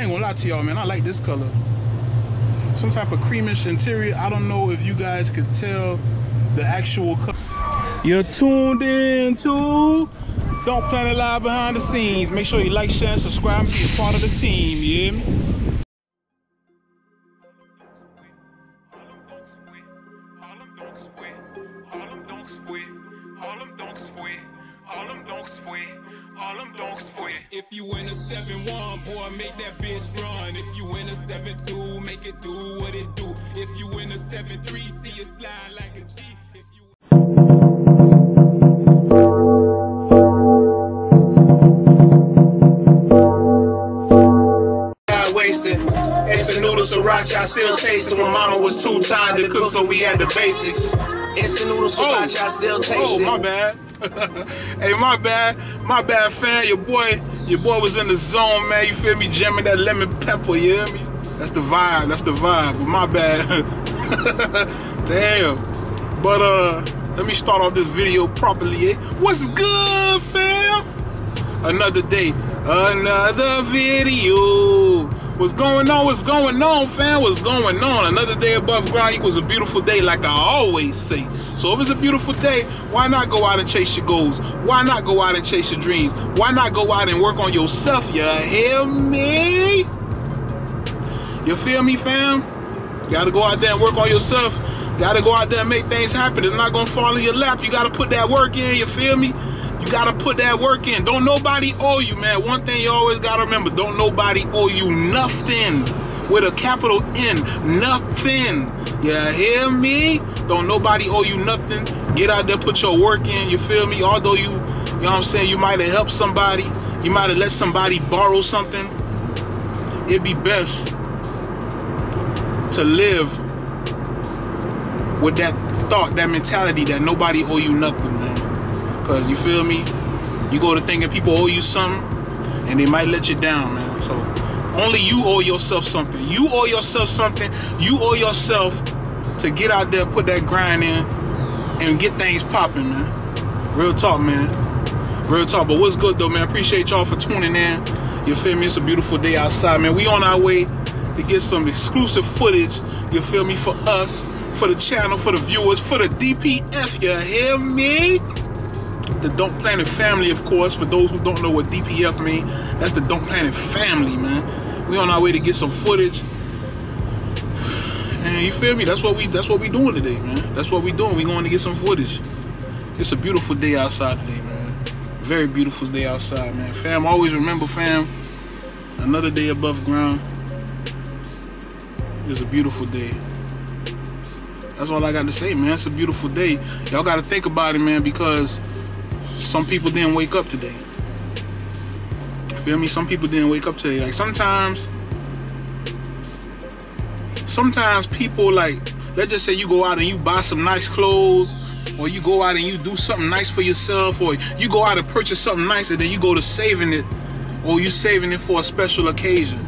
I ain't gonna lie to y'all, man, I like this color. Some type of creamish interior. I don't know if you guys could tell the actual color. You're tuned in to Donk Planet Live Behind the Scenes. Make sure you like, share, and subscribe and be a part of the team, you hear me? If you in a 7-1, boy, make that bitch run. If you in a 7-2, make it do what it do. If you in a 7-3, see it slide like a G. If you... Got wasted. Extra noodles, sriracha, I still taste it when mama was too tired to cook, so we had the basics. Extra noodles, sriracha, I still taste it. Oh, my bad. Hey, my bad fan, your boy was in the zone, man, you feel me, jamming that lemon pepper, you hear me? That's the vibe, but my bad. Damn. But let me start off this video properly, eh? What's good, fam? Another day, another video. What's going on, fam? What's going on? Another day above ground equals a beautiful day, like I always say. So if it's a beautiful day, why not go out and chase your goals? Why not go out and chase your dreams? Why not go out and work on yourself, you hear me? You feel me, fam? Gotta go out there and work on yourself. Gotta go out there and make things happen. It's not gonna fall in your lap. You gotta put that work in, you feel me? You gotta put that work in. Don't nobody owe you, man. One thing you always gotta remember, don't nobody owe you nothing. With a capital N, nothing. You hear me? Don't nobody owe you nothing. Get out there, put your work in, you feel me? Although you know what I'm saying, you might have helped somebody, you might have let somebody borrow something, it'd be best to live with that thought, that mentality that nobody owe you nothing, man. Because, you feel me, you go to thinking people owe you something, and they might let you down, man. So, only you owe yourself something. You owe yourself something. You owe yourself to get out there, put that grind in, and get things popping, man. Real talk, man. Real talk. But what's good, though, man? Appreciate y'all for tuning in. You feel me? It's a beautiful day outside, man. We on our way to get some exclusive footage, you feel me, for us, for the channel, for the viewers, for the DPF, you hear me? The Donk Planet family, of course. For those who don't know what DPF mean, that's the Donk Planet family, man. We on our way to get some footage. And you feel me? That's what we doing today, man. That's what we doing. We going to get some footage. It's a beautiful day outside today, man. Very beautiful day outside, man. Fam, always remember, fam, another day above ground is a beautiful day. That's all I got to say, man. It's a beautiful day. Y'all got to think about it, man, because some people didn't wake up today. You feel me? Some people didn't wake up today. Like, sometimes people, like, let's just say you go out and you buy some nice clothes, or you go out and you do something nice for yourself, or you go out and purchase something nice, and then you go to saving it, or you saving it for a special occasion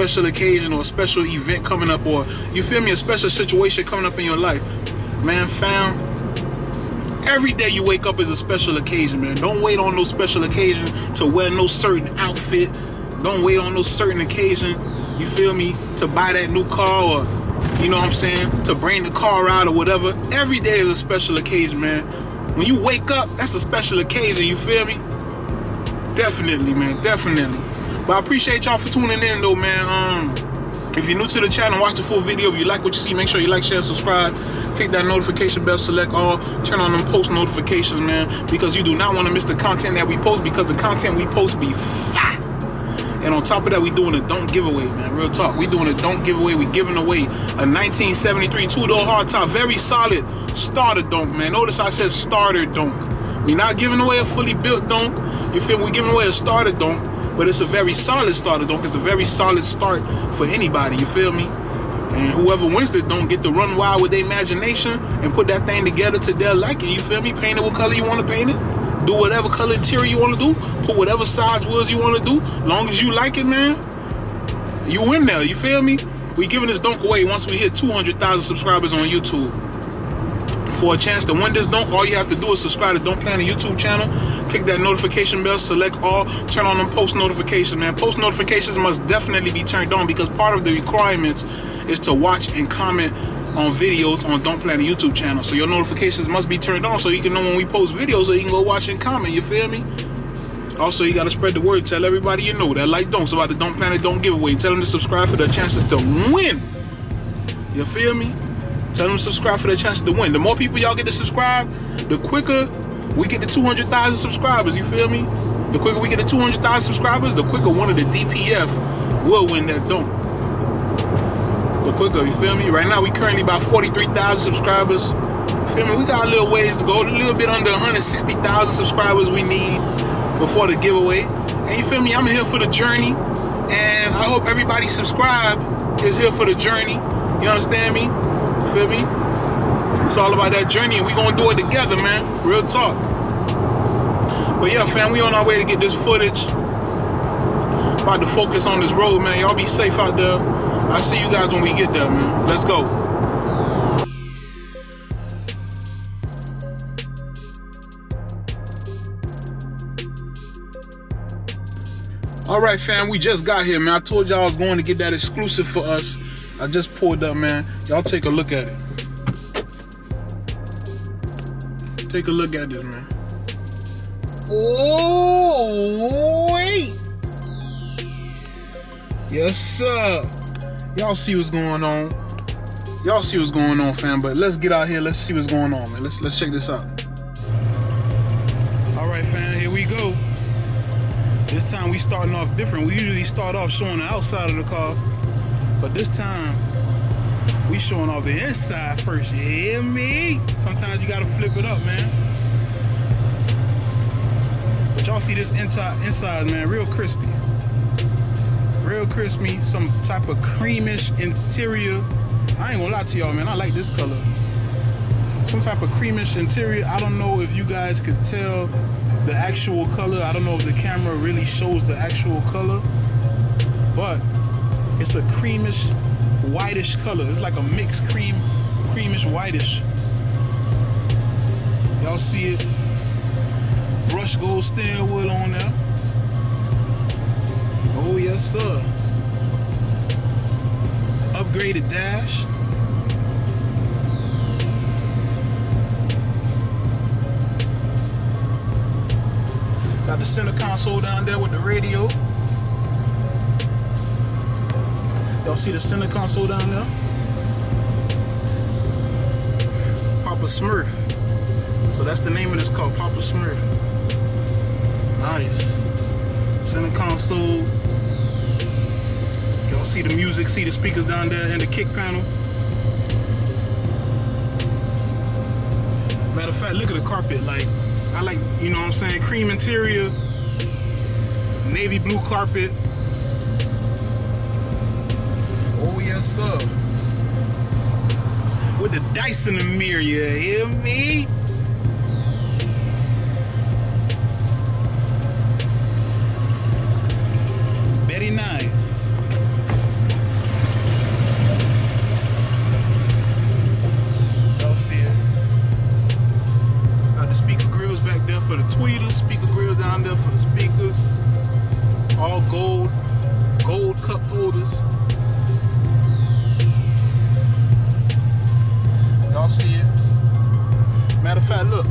or a special event coming up, or, you feel me, a special situation coming up in your life. Man, fam, every day you wake up is a special occasion, man. Don't wait on no special occasion to wear no certain outfit. Don't wait on no certain occasion, you feel me, to buy that new car, or, you know what I'm saying, to bring the car out or whatever. Every day is a special occasion, man. When you wake up, that's a special occasion, you feel me? Definitely, man, definitely. But I appreciate y'all for tuning in, though, man. If you're new to the channel, watch the full video. If you like what you see, make sure you like, share, subscribe. Click that notification bell, select all. Turn on them post notifications, man, because you do not want to miss the content that we post, because the content we post be fire. And on top of that, we doing a Donk giveaway, man. Real talk. We doing a Donk giveaway. We giving away a 1973 two-door hardtop. Very solid starter Donk, man. Notice I said starter Donk. We're not giving away a fully built Donk. You feel me? We're giving away a starter Donk, but it's a very solid starter Donk. It's a very solid start for anybody. You feel me? And whoever wins the Donk get to run wild with their imagination and put that thing together to their liking. You feel me? Paint it what color you want to paint it. Do whatever color interior you want to do. Put whatever size wheels you want to do. Long as you like it, man, you win there. You feel me? We giving this Donk away once we hit 200,000 subscribers on YouTube. For a chance to win this Donk, all you have to do is subscribe to Donk Planet YouTube channel. click that notification bell, select all, turn on them post notifications, man. Post notifications must definitely be turned on because part of the requirements is to watch and comment on videos on Donk Planet YouTube channel. So your notifications must be turned on so you can know when we post videos so you can go watch and comment, you feel me? Also, you gotta spread the word. Tell everybody you know that like Donks about the Donk Planet Donk giveaway. Tell them to subscribe for the chances to win. You feel me? Tell them to subscribe for the chance to win. The more people y'all get to subscribe, the quicker we get to 200,000 subscribers. You feel me? The quicker we get to 200,000 subscribers, the quicker one of the DPF will win that Donk. The quicker, you feel me? Right now, we currently about 43,000 subscribers. You feel me? We got a little ways to go. A little bit under 160,000 subscribers we need before the giveaway. And you feel me? I'm here for the journey. And I hope everybody subscribe is here for the journey. You understand me? You feel me? It's all about that journey and we gonna do it together, man. Real talk. But yeah, fam, we on our way to get this footage. About to focus on this road, man. Y'all be safe out there. I'll see you guys when we get there, man. Let's go. All right, fam, we just got here, man. I told y'all I was going to get that exclusive for us. I just pulled up, man. Y'all take a look at it. Take a look at this, man. Oh, wait. Yes, sir. Y'all see what's going on. Y'all see what's going on, fam. But let's get out here. Let's see what's going on, man. Let's check this out. All right, fam. Here we go. This time we starting off different. We usually start off showing the outside of the car. But this time, we showing off the inside first, you hear me? Sometimes you gotta flip it up, man. But y'all see this inside, man, real crispy. Real crispy, some type of creamish interior. I ain't gonna lie to y'all, man, I like this color. Some type of creamish interior. I don't know if you guys could tell the actual color. I don't know if the camera really shows the actual color, but it's a creamish, whitish color. It's like a mixed creamish, whitish. Y'all see it? Brushed gold steering wheel on there. Oh, yes, sir. Upgraded dash. Got the center console down there with the radio. Y'all see the center console down there? Papa Smurf. So that's the name of this car, Papa Smurf. Nice. Center console. Y'all see the music, see the speakers down there and the kick panel. Matter of fact, look at the carpet. Like, I like, you know what I'm saying? Cream interior, navy blue carpet. Yes, sir. With the dice in the mirror, you hear me? Very nice. Y'all see it? Got the speaker grills back there for the tweeters, speaker grills down there for the speakers. All gold, gold cup holders. Y'all see it? Matter of fact, look.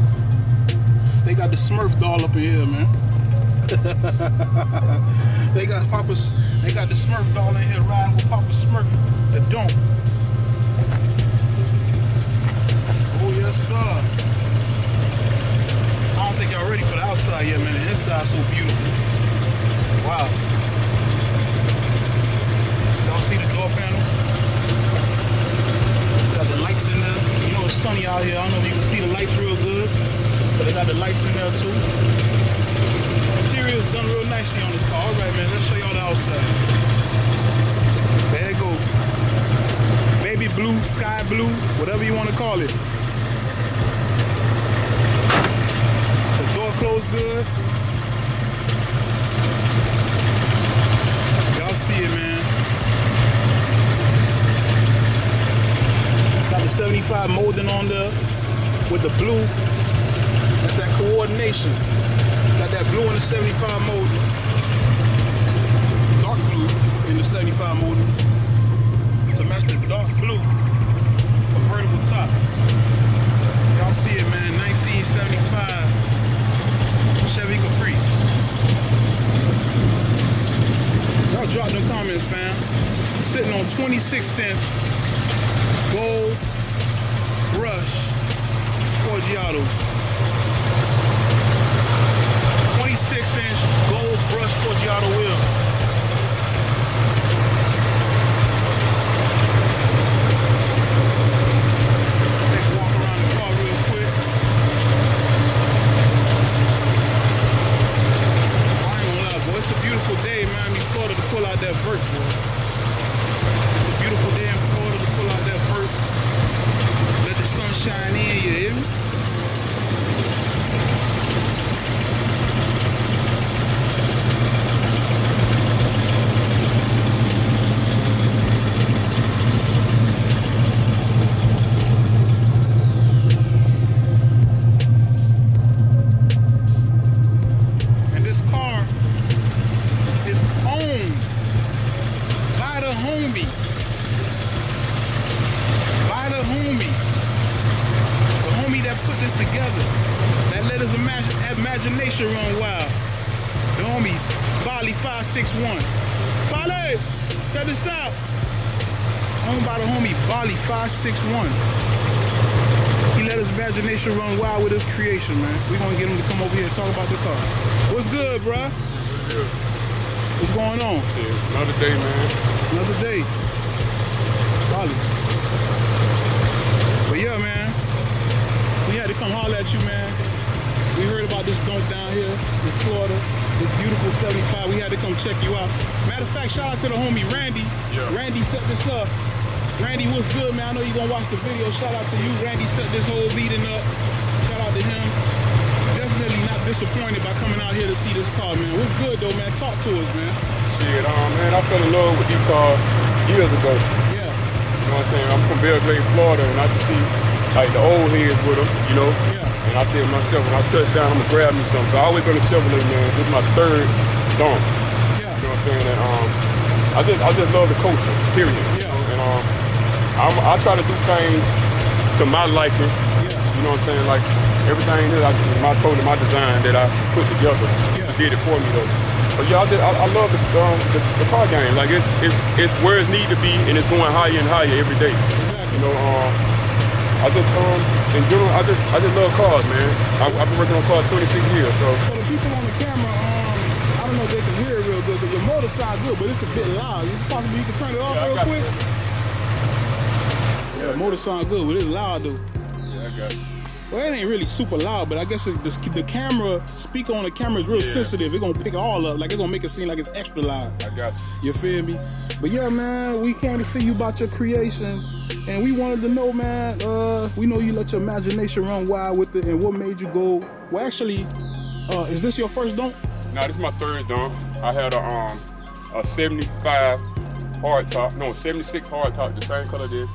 They got the Smurf doll up in here, man. They got the Smurf doll in here riding with Papa Smurf, the Donk. Oh, yes, sir. I don't think y'all ready for the outside yet, man. The inside's so beautiful. Wow. Y'all see the door panels? Got the lights in there. You know it's sunny out here. I don't know if you can see the lights real good, but they got the lights in there too. Material's done real nicely on this car. All right, man, let's show y'all the outside. There it goes. Baby blue, sky blue, whatever you want to call it. The door closed good. Y'all see it, man. 75 molding on there with the blue. That's that coordination. blue in the 75 motor, dark blue in the 75 motor to match the dark blue convertible top. Y'all see it, man, 1975 Chevy Caprice. Y'all drop them comments, fam. Sitting on 26-cent gold brush Forgiato. 26-inch gold brush Forgiato wheel. Let's walk around the car real quick. I ain't gonna lie, boy. It's a beautiful day, man. We Florida to pull out that vert, boy. It's a beautiful day in Florida to pull out that vert. Let the sun shine in, you hear me? Bali561. Bali! Check this out! Owned by the homie Bali561. He let his imagination run wild with his creation, man. We gonna get him to come over here and talk about the car. What's good, bruh? What's good? What's going on? Yeah, another day, man. Another day. Bali. But yeah, man. We had to come holler at you, man. We heard about this dump down here in Florida, this beautiful 75. We had to come check you out. Matter of fact, shout out to the homie Randy. Yeah. Randy set this up. Randy, what's good, man? I know you're going to watch the video. Shout out to you. Randy set this whole meeting up. Shout out to him. Definitely not disappointed by coming out here to see this car, man. What's good, though, man? Talk to us, man. Shit, man, I fell in love with you cars years ago. Yeah. You know what I'm saying? I'm from Belgrade, Florida, and I can see, like, the old heads with them, you know? Yeah. And I said to myself, when I touch down, I'm going to grab me something. So I always on the Chevrolet, man. This is my third Donk. Yeah. You know what I'm saying? And, I just love the culture, period. Yeah. And I try to do things to my liking. Yeah. You know what I'm saying? Like, everything that I just, my code and my design that I put together, yeah, did it for me, though. But, yeah, I love the car game. Like, it's where it needs to be, and it's going higher and higher every day. Exactly. You know, I just, in general, I just love cars, man. I've been working on cars 26 years, so. So the people on the camera, I don't know if they can hear it real good, because your motor sounds good, but it's a bit loud. It's possible you can turn it off, yeah, real quick. Yeah, the motor sounds good, but it's loud, though. Yeah, I got it. Well, it ain't really super loud, but I guess the camera, speaker on the camera is real, yeah, sensitive. It's going to pick it all up. Like, it's going to make it seem like it's extra loud. I got you. You feel me? But, yeah, man, we came to see you about your creation. And we wanted to know, man, we know you let your imagination run wild with it, and what made you go, well, actually, is this your first Donk? Nah, this is my third Donk. I had a 75 hardtop, no, 76 hardtop, the same color as this,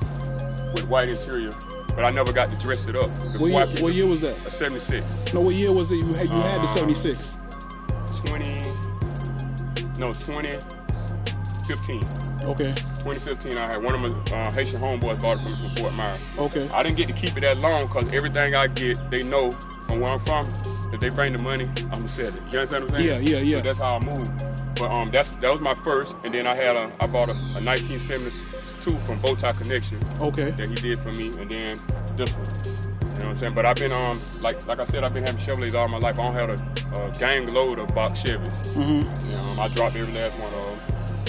with white interior, but I never got to dress it up. What year was that? A 76. No, what year was it you had the 76? 2015. Okay. 2015, I had one of my Haitian homeboys bought it from me from Fort Myers. Okay. I didn't get to keep it that long because everything I get, they know from where I'm from. If they bring the money, I'm gonna sell it. You understand what I'm saying? Yeah, yeah, yeah. So that's how I move. But that was my first, and then I had I bought a 1972 from Bowtie Connection. Okay. That he did for me, and then this one. You know what I'm saying? But I've been like I said, I've been having Chevrolets all my life. I don't have a gang load of box Chevys. Mm-hmm. You know, I dropped every last one of them.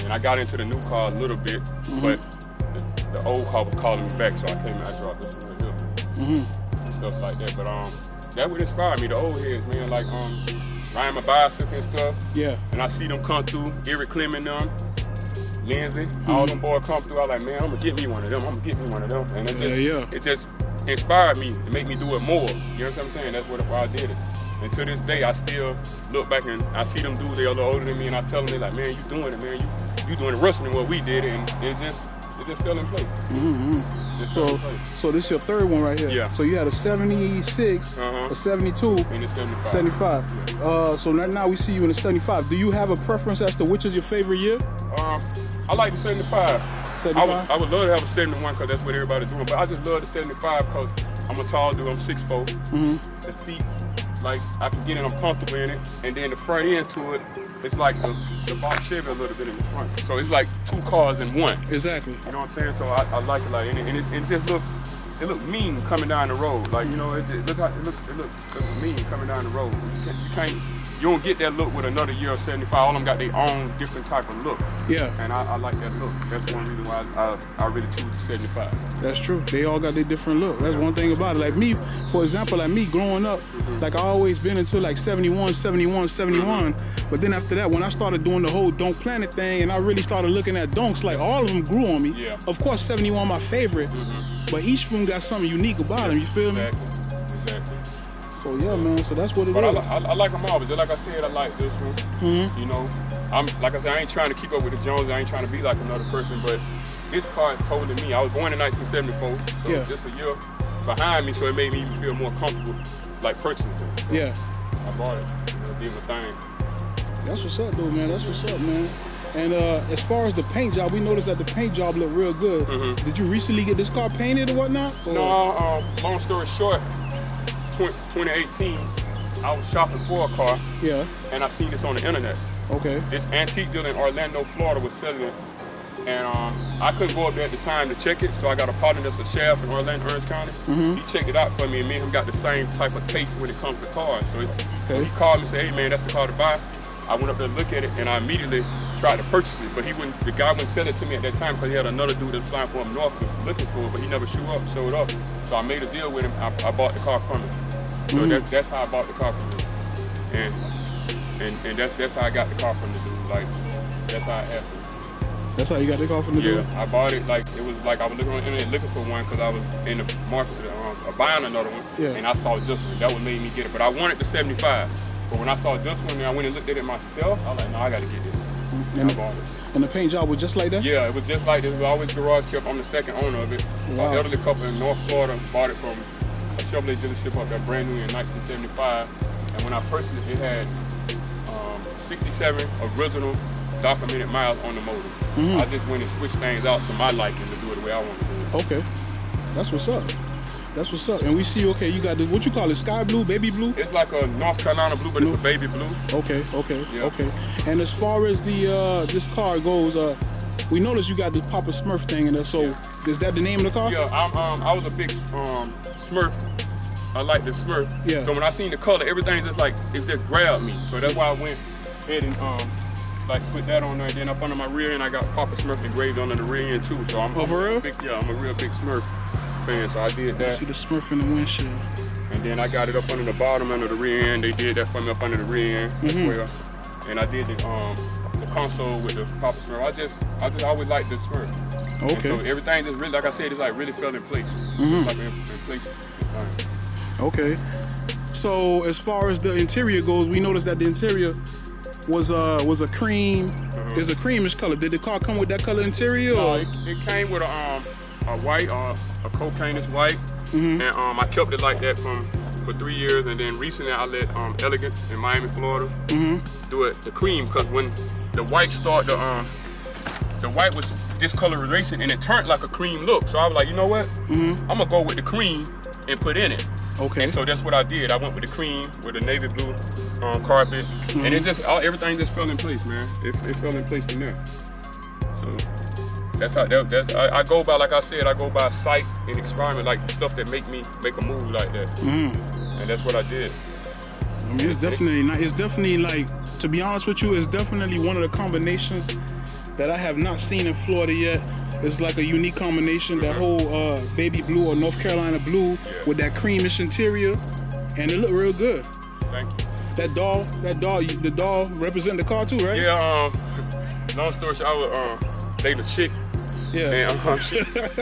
And I got into the new car a little bit, mm-hmm, but the old car was calling me back, so I came and I dropped this one right here. Mm-hmm. And stuff like that. But that would inspire me, the old heads, man, like riding my bicycle and stuff. Yeah. And I see them come through, Eric Clement, them, Lindsay, mm-hmm, all them boys come through. I like, man, I'm gonna get me one of them, I'm gonna get me one of them. And it just inspired me to make me do it more. You know what I'm saying? That's why I did it. And to this day, I still look back and I see them dudes, they're a little older than me, and I tell them, they're like, man, you doing it, man. You doing it worse than what we did, and it just It's just still in place. Mm-hmm. So this is your third one right here. Yeah. So you had a 76, a 72, and a 75. Yeah. So right now we see you in a 75. Do you have a preference as to which is your favorite year? I like the 75. 75? I would love to have a 71 because that's what everybody's doing. But I just love the 75 because I'm a tall dude. I'm 6'4". Mm-hmm. The seats, like I can get it. I'm comfortable in it. And then the front end to it. It's like the box Chevy a little bit in the front. So it's like two cars in one. Exactly. You know what I'm saying? So I like it like, and it just look mean coming down the road. Like, you know, it look mean coming down the road. You don't get that look with another year of 75. All of them got their own different type of look. Yeah. And I like that look. That's one reason why I really choose the 75. That's true. They all got their different look. That's one thing about it. Like me, for example, like me growing up, like I always been into like 71, 71, 71. But then after that, when I started doing the whole Donk Planet thing and I really started looking at Donks, like all of them grew on me. Yeah. Of course, 71 my favorite, but each one got something unique about them, you feel me? Exactly. So yeah, man, so that's what it is. I like them all, but just like I said, I like this one. You know, like I said, I ain't trying to keep up with the Joneses. I ain't trying to be like another person, but this car is totally me. I was born in 1974, so just a year behind me, so it made me feel more comfortable, like personally. So yeah. I bought it, you know, did my thing. That's what's up, though, man. That's what's up, man. And as far as the paint job, we noticed that the paint job looked real good. Did you recently get this car painted or whatnot? Or? No, long story short, 2018, I was shopping for a car. Yeah. And I seen this on the internet. Okay. This antique dealer in Orlando, Florida was selling it. And I couldn't go up there at the time to check it, so I got a partner that's a sheriff in Orlando, Ernst County. He checked it out for me, and me and him got the same type of taste when it comes to cars. So he called me and said, hey, man, that's the car to buy. I went up there to look at it, and I immediately tried to purchase it, but he wouldn't. The guy wouldn't sell it to me at that time because he had another dude that was flying from north looking for it, but he never showed up. So I made a deal with him. I bought the car from him. So that's how I bought the car from him, and that's how I got the car from the dude. Like that's how I asked him. That's how you got the car from the dude? Yeah, I bought it. Like it was like I was looking on the internet looking for one because I was in the market of buying another one, and I saw this one. That would make me get it. But I wanted the 75. But when I saw this one, and I went and looked at it myself, I was like, no, I got to get this. And I bought it. And the paint job was just like that? Yeah, it was just like this. It was always garage kept. I'm the second owner of it. Wow. My elderly couple in North Florida bought it from a Chevrolet dealership up there, brand new in 1975. And when I purchased it, it had 67 original documented miles on the motor. I just went and switched things out to my liking to do it the way I want to do it. Okay, that's what's up. That's what's up. And we see, okay, you got this, what you call it, sky blue, baby blue? It's like a North Carolina blue, but it's a baby blue. Okay, okay, okay. And as far as the this car goes, we noticed you got this Papa Smurf thing in there, so is that the name of the car? Yeah, I was a big Smurf. I like the Smurf. Yeah. So when I seen the color, everything just like, it just grabbed me. So that's why I went ahead and like put that on there, and then up under my rear end, I got Papa Smurf engraved under the rear end too. So I'm I'm a real big Smurf fan, so I did that. I see the Smurf in the windshield. And then I got it up under the bottom, under the rear end. They did that for me up under the rear end as well. And I did the console with the Papa Smurf. I just always liked the Smurf. Okay. And so everything just really, like I said, it's like really fell in place. Like in place. Okay. So as far as the interior goes, we noticed that the interior was a cream, is a creamish color. Did the car come with that color interior? No, it came with a white, a cocaine-ish white, and I kept it like that for 3 years, and then recently I let Elegance in Miami, Florida, do it the cream, because when the white started, the white was discoloration, and it turned like a cream look. So I was like, you know what? I'm gonna go with the cream and put in it. Okay. And so that's what I did. I went with the cream, with the navy blue carpet, and it just, everything just fell in place, man. It fell in place from there. So that's how, I go by, like I said, I go by sight and experiment, like stuff that make me make a move like that. And that's what I did. I mean, it's definitely like, to be honest with you, it's definitely one of the combinations that I have not seen in Florida yet. It's like a unique combination, that whole baby blue or North Carolina blue with that creamish interior, and it looked real good. Thank you. The doll represent the car too, right? Yeah, long story short, I was dating a chick. Yeah. And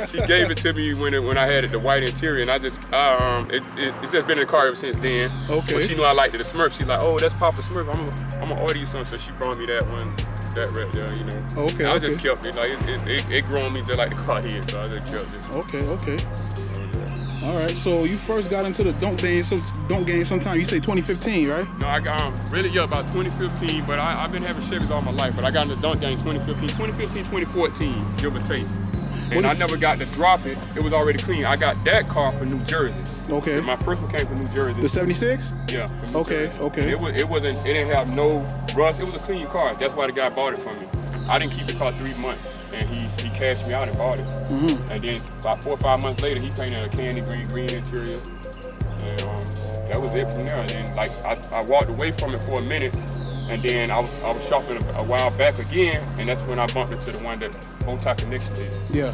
she gave it to me when I had it, the white interior, and I just, it's just been in the car ever since then. Okay. But she knew I liked it, the Smurf. She's like, oh, that's Papa Smurf, I'm gonna order you something. So she brought me that one. that right there, you know. Okay. I just kept it. Like it grew on me just like the car here, so I just kept it. Okay, okay. All right. So you first got into the Donk game sometime. You say 2015, right? No, I got really about 2015, but I've been having Chevys all my life. But I got into the Donk game 2014, give or take. And I never got to drop it. It was already clean. I got that car from New Jersey. Okay. And my first one came from New Jersey. The 76? Yeah. Okay, okay. It didn't have no rust. It was a clean car. That's why the guy bought it from me. I didn't keep the car 3 months. And he cashed me out and bought it. Mm-hmm. And then about 4 or 5 months later, he painted a candy green interior. And that was it from there. And then, like, I walked away from it for a minute. And then I was shopping a while back again, and that's when I bumped into the one that Bowtie Connection did. Yeah.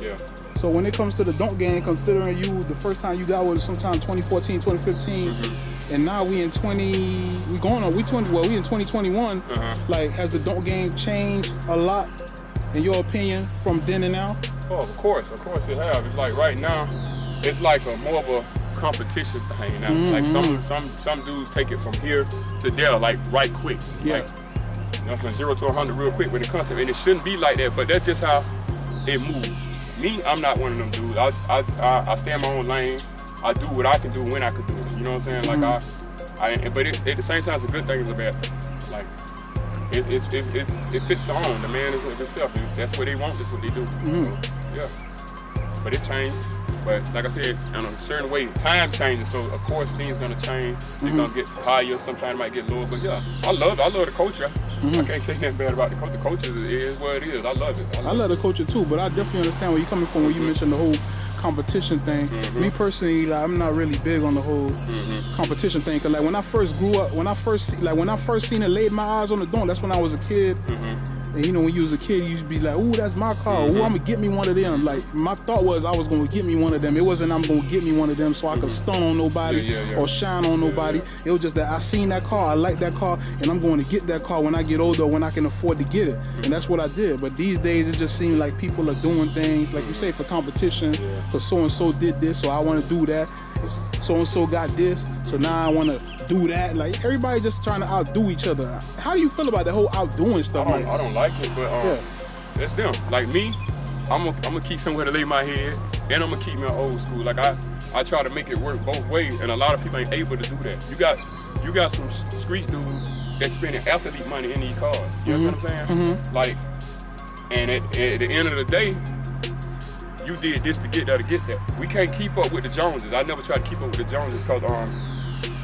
Yeah. So when it comes to the Donk game, considering you, the first time you got with it sometime 2014, 2015, mm-hmm. and now we in 20, we going on, we 20, well, we in 2021. Uh-huh. Like, has the Donk game changed a lot, in your opinion, from then and now? Oh, of course it has. It's like right now, it's like a more of a competition thing now. Mm-hmm. Like some dudes take it from here to there, like right quick. Yeah. Like, you know, from 0 to 100 real quick with the concept, and it shouldn't be like that. But that's just how it moves. Me, I'm not one of them dudes. I stay in my own lane. I do what I can do when I can do it. You know what I'm saying? Like mm-hmm. But at the same time, it's a good thing. It's a bad thing. Like it fits the own. The man is with himself. And that's what they want. That's what they do. Mm-hmm. So, yeah. But it changed. But like I said, in a certain way, time changes, so of course things gonna change. They're gonna get higher, sometimes it might get lower, but yeah, I love the culture. Mm-hmm. I can't say nothing bad about the culture. The culture is what it is. I love it. I love the culture too, but I definitely understand where you're coming from when you mentioned the whole competition thing. Mm-hmm. Me personally, like, I'm not really big on the whole competition thing. Cause like when I first grew up, when I first seen it, laid my eyes on the Donk, that's when I was a kid. Mm-hmm. And you know, when you was a kid, you used to be like, ooh, that's my car. Mm-hmm. Ooh, I'm going to get me one of them. Like, my thought was I was going to get me one of them. It wasn't I'm going to get me one of them so I could stun on nobody or shine on nobody. It was just that I seen that car, I like that car, and I'm going to get that car when I get older, when I can afford to get it. Mm-hmm. And that's what I did. But these days, it just seems like people are doing things, like you say, for competition. Yeah. For so-and-so did this, so I want to do that. So-and-so got this, so now I want to do that. Like, everybody just trying to outdo each other. How do you feel about the whole outdoing stuff? I don't like it, but that's them. Like me, I'm gonna keep somewhere to lay my head, and I'm gonna keep my old school. Like I try to make it work both ways, and a lot of people ain't able to do that. You got some street dudes that spending athlete money in these cars. You know what I'm saying? Mm-hmm. Like, and at the end of the day, you did this to get that. We can't keep up with the Joneses. I never try to keep up with the Joneses because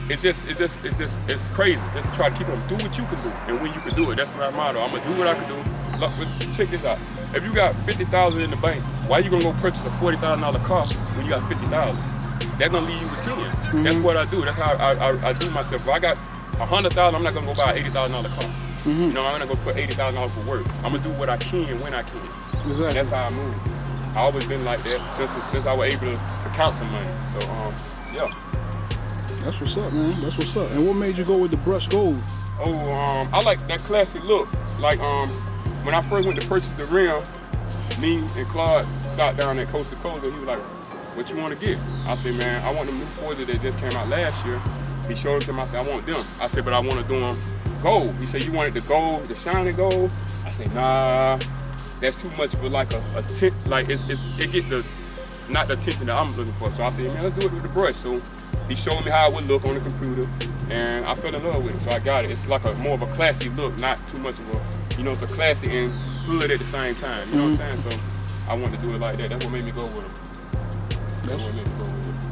it's crazy. Just try to keep them. Do what you can do and when you can do it. That's my motto. I'm gonna do what I can do. Look, check this out. If you got $50,000 in the bank, why you gonna go purchase a $40,000 car when you got $50,000? That's gonna leave you with 10. Mm-hmm. That's what I do. That's how I do myself. If I got $100,000, I'm not gonna go buy an $80,000 car. Mm-hmm. You know, I'm not gonna put $80,000 for work. I'm gonna do what I can when I can. Exactly. And that's how I move. I always been like that since I was able to count some money. So yeah. That's what's up, man. That's what's up. And what made you go with the brushed gold? Oh, I like that classic look. Like, when I first went to purchase the rim, me and Claude sat down at Coast to Coast, and he was like, "What you want to get?" I said, "Man, I want the new Forza that just came out last year." He showed them. I said, "I want them." I said, "But I want to do them gold." He said, "You wanted the gold, the shiny gold?" I said, "Nah, that's too much of like a tint. Like it get not the attention that I'm looking for." So I said, "Man, let's do it with the brush." So he showed me how it would look on the computer, and I fell in love with it, so I got it. It's like more of a classy look, not too much of a, you know, it's a classy and hood at the same time, you know what I'm saying? So I wanted to do it like that. That's what made me go with it.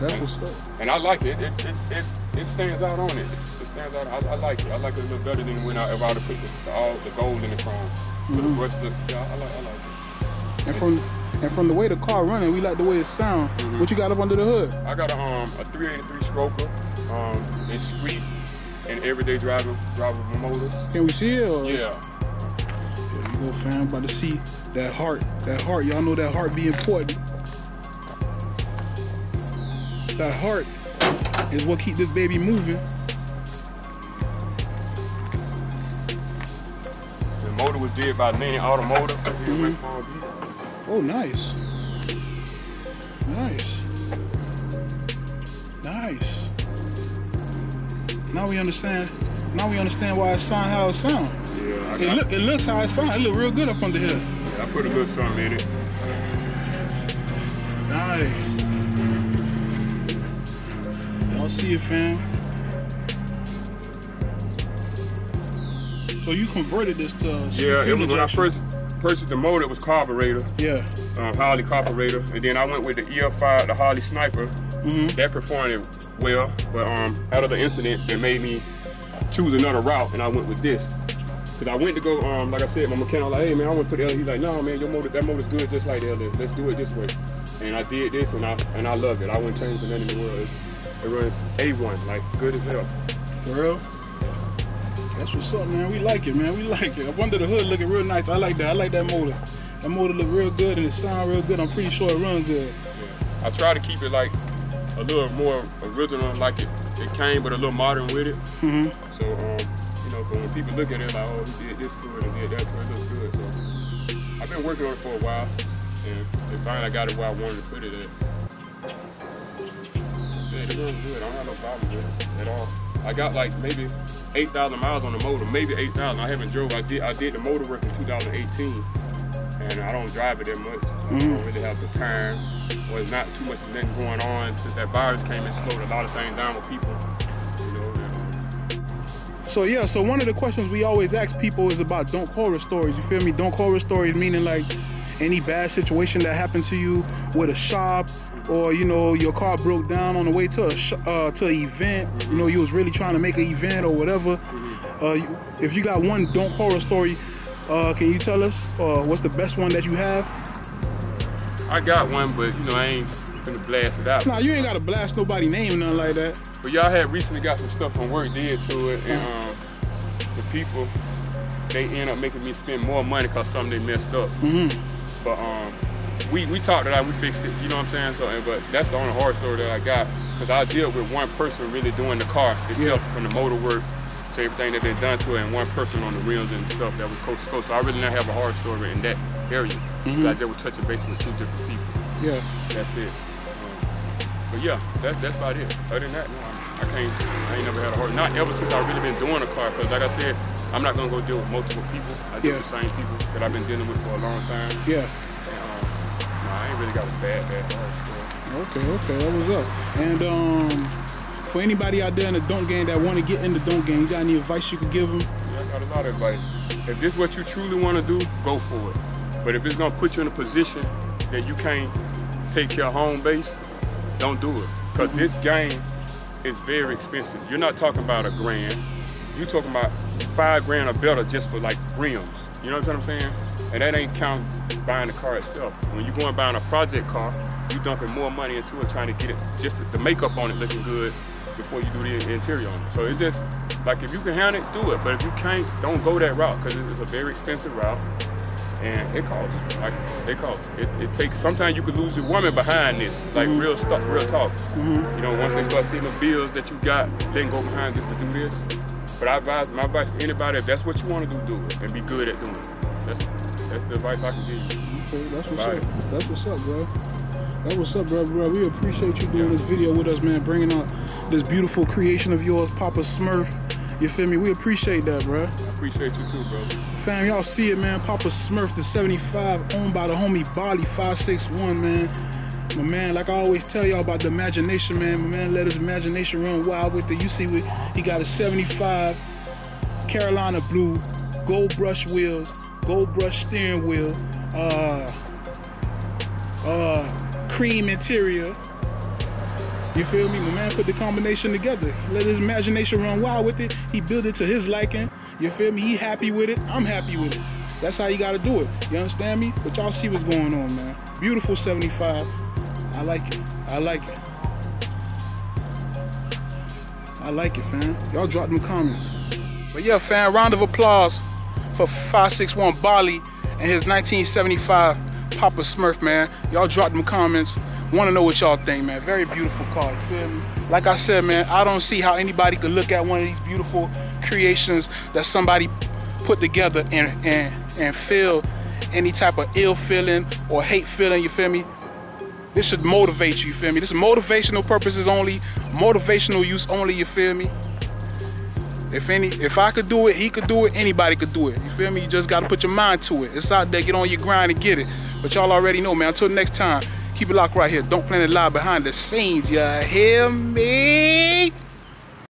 That's what's up. And I like it. It stands out on it. It stands out. I like it. I like it a little better than when I ever put all the gold in the chrome. But the brush look, yeah, I like it. And from the way the car running, we like the way it sound. Mm-hmm. What you got up under the hood? I got a 383 stroker. It's sweet and everyday drivable motor. Can we see it? Or? Yeah. There you go, fam. About to see that heart. That heart. Y'all know that heart be important. That heart is what keep this baby moving. The motor was did by Nia Automotive. Oh, nice. Nice. Nice. Now we understand Now we understand why it sound how it sound. Yeah, it looks how it sound. It look real good up under here. Yeah, I put a good something in it. Nice. Y'all see it, fam. So you converted this to... Yeah, it was when I first purchased the motor, it was carburetor. Yeah. Harley carburetor. And then I went with the EF5, the Harley Sniper. Mm-hmm. That performed well, but out of the incident, that made me choose another route, and I went with this. Because I went to go, like I said, my mechanic was like, hey man, I want to put the other. He's like, no man, your motor, that motor's good just like the other. Let's do it this way. And I did this, and I loved it. I wouldn't change for nothing in the world. It runs A1, like good as hell. For real? That's what's up, man. We like it, man. We like it. Up under the hood looking real nice. I like that. I like that motor. That motor look real good, and it sound real good. I'm pretty sure it runs good. Yeah. I try to keep it like a little more original, like it came, but a little modern with it. Mm-hmm. So, you know, so when people look at it, like, oh, he did this to it and did that to it, it looks good. So I've been working on it for a while, and finally I got it where I wanted to put it at. Yeah, it runs good. I don't have no problem with it at all. I got like maybe 8,000 miles on the motor, maybe 8,000. I haven't drove. I did the motor work in 2018, and I don't drive it that much. Mm-hmm. I don't really have the time. Well, it's not too much of nothing going on since that virus came and slowed a lot of things down with people. You know. So yeah, so one of the questions we always ask people is about donk horror stories. You feel me? Donk horror stories meaning like any bad situation that happened to you with a shop, or you know your car broke down on the way to an event. Mm-hmm. You know you was really trying to make an event or whatever. Mm-hmm. If you got one donk horror story, can you tell us what's the best one that you have? I got one, but you know I ain't gonna blast it out. Nah, you ain't gotta blast nobody name or nothing like that. But y'all had recently got some stuff from work did to it, and the people, they end up making me spend more money because something they messed up. Mm-hmm. But we talked it out, we fixed it, you know what I'm saying? So, but that's the only horror story that I got, because I deal with one person really doing the car itself, yeah, from the motor work to everything that they've done to it, and one person on the rims and stuff that was coast to coast. So I really didn't have a horror story in that area. Mm-hmm. I just was touching base with two different people. Yeah. That's it. But yeah, that's about it. Other than that, no, I ain't never had a horror. Not ever since I've really been doing a car, because like I said, I'm not gonna go deal with multiple people. I deal, yeah, with the same people that I've been dealing with for a long time. Yeah. And no, I ain't really got a bad horror story. Okay, that was up. And for anybody out there in the donk game that wanna get in the donk game, you got any advice you could give them? Yeah, I got a lot of advice. If this is what you truly wanna do, go for it. But if it's gonna put you in a position that you can't take your home base, don't do it, because this game is very expensive. You're not talking about $1 grand. You're talking about $5 grand or better just for like rims. You know what I'm saying? And that ain't count buying the car itself. When you're going buying a project car, you're dumping more money into it, trying to get it, just the makeup on it looking good before you do the interior on it. So it's just, like if you can handle it, do it. But if you can't, don't go that route, because it's a very expensive route. And it costs, like it costs. It takes, sometimes you could lose your woman behind this, like real stuff, real talk. Mm-hmm. You know, once they start seeing the bills that you got, they can go behind this to do this. But I advise, my advice to anybody, if that's what you want to do it, and be good at doing it. That's the advice I can give you. Okay, that's what's up. That's what's up, bro. That's what's up, bro. Bro, we appreciate you doing this video with us, man, bringing out this beautiful creation of yours, Papa Smurf. You feel me? We appreciate that, bro. I appreciate you too, bro. Fam, y'all see it, man. Papa Smurf, the 75, owned by the homie Bali561, man. My man, like I always tell y'all about the imagination, man. My man let his imagination run wild with it. You see, he got a 75 Carolina blue, gold brush wheels, gold brush steering wheel, cream interior. You feel me? My man put the combination together. He let his imagination run wild with it. He built it to his liking. You feel me? He happy with it. I'm happy with it. That's how you gotta do it. You understand me? But y'all see what's going on, man. Beautiful 75. I like it. I like it. I like it, fam. Y'all drop them comments. But yeah, fam, round of applause for 561 Bali and his 1975 Papa Smurf, man. Y'all drop them comments. Want to know what y'all think, man. Very beautiful car, you feel me? Like I said, man, I don't see how anybody could look at one of these beautiful creations that somebody put together and feel any type of ill feeling or hate feeling, you feel me? This should motivate you, you feel me? This is motivational purposes only, motivational use only, you feel me? If I could do it, he could do it, anybody could do it. You feel me? You just gotta put your mind to it. It's out there, get on your grind and get it. But y'all already know, man. Until next time, keep it locked right here. Donk Planet live behind the scenes. You hear me?